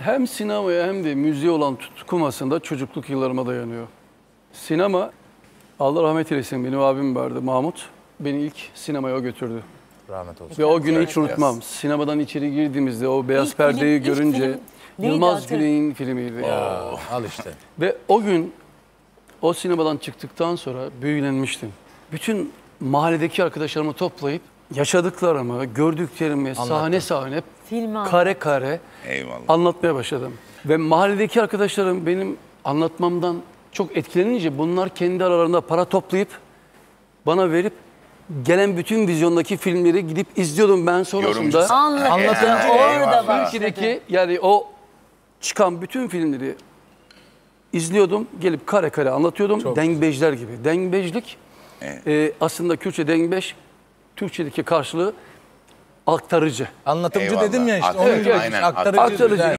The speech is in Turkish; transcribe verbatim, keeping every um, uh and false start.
hem sinemaya hem de müziğe olan tutkum aslında çocukluk yıllarıma dayanıyor. Sinema, Allah rahmet eylesin, benim abim vardı, Mahmut. Beni ilk sinemaya o götürdü. Rahmet olsun. Ve o günü hiç unutmam. Sinemadan içeri girdiğimizde o beyaz ilk perdeyi film, görünce Yılmaz Güney'in filmiydi. Oh. Al işte. Ve o gün o sinemadan çıktıktan sonra büyülenmiştim. Bütün mahalledeki arkadaşlarımı toplayıp yaşadıklarımı, gördüklerimi anlattım. sahne sahne, film kare kare Eyvallah. anlatmaya başladım. Ve mahalledeki arkadaşlarım benim anlatmamdan çok etkilenince bunlar kendi aralarında para toplayıp bana verip gelen bütün vizyondaki filmleri gidip izliyordum ben sonrasında. Anlatan orada başladı. Yani o çıkan bütün filmleri izliyordum, gelip kare kare anlatıyordum. Çok Dengbejler güzel. gibi. Dengbejlik evet. e, aslında Kürtçe dengbej, Türkçedeki karşılığı aktarıcı. Anlatımcı Eyvallah. dedim ya işte. Aktarıcı. Aktarıcı. Aktarıcı.